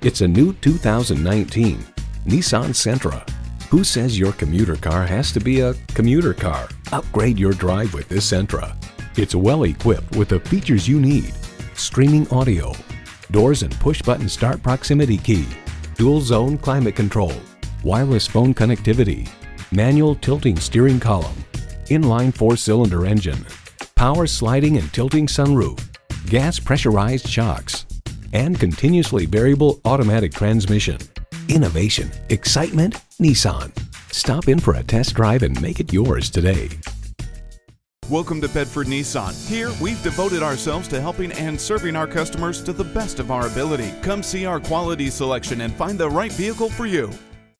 It's a new 2019 Nissan Sentra. Who says your commuter car has to be a commuter car? Upgrade your drive with this Sentra. It's well equipped with the features you need: streaming audio, doors and push-button start proximity key, dual zone climate control, wireless phone connectivity, manual tilting steering column, inline 4-cylinder engine, power sliding and tilting sunroof, gas pressurized shocks, and continuously variable automatic transmission. Innovation, excitement, Nissan. Stop in for a test drive and make it yours today. Welcome to Bedford Nissan. Here, we've devoted ourselves to helping and serving our customers to the best of our ability. Come see our quality selection and find the right vehicle for you.